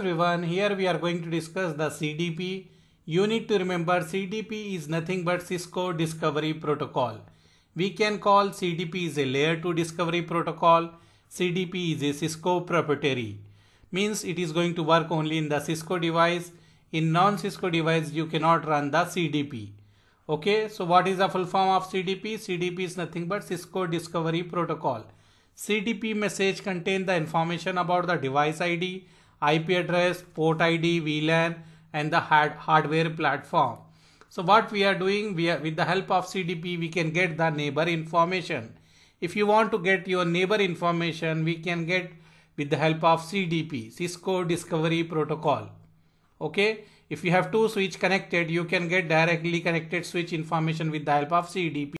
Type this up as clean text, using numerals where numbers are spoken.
Everyone, here we are going to discuss the CDP. You need to remember CDP is nothing but Cisco Discovery Protocol. We can call CDP is a layer 2 discovery protocol. CDP is a Cisco proprietary. Means it is going to work only in the Cisco device. In non-Cisco device you cannot run the CDP. Okay, so what is the full form of CDP? CDP is nothing but Cisco Discovery Protocol. CDP message contains the information about the device ID, IP address, port ID, VLAN and the hardware platform. So what we are doing, with the help of CDP we can get the neighbor information. If you want to get your neighbor information, we can get with the help of CDP, Cisco Discovery Protocol. Okay, if you have two switch connected, you can get directly connected switch information with the help of CDP.